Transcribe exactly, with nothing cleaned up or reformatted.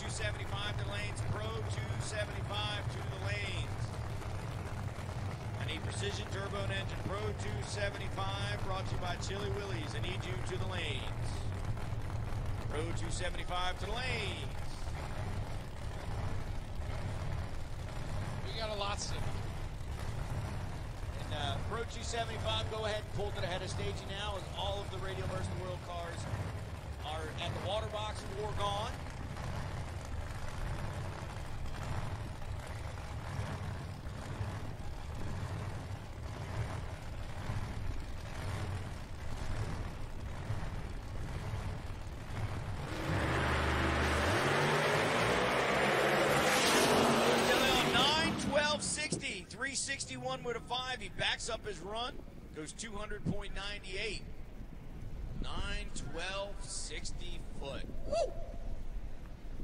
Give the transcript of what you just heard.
two seventy-five to lanes. Pro two seventy-five to the lanes. An E-Precision Turbo and Engine Pro two seventy-five brought to you by Chili Willys and E J U to the lanes. Pro two seventy-five to the lanes. We got a lot of them. And uh, Pro two seventy-five, go ahead and pull it ahead of staging now as all of the Radio Mercer World cars are at the water box or gone. three sixty-one with a five. He backs up his run, goes two hundred point nine eight. nine twelve sixty foot. Woo!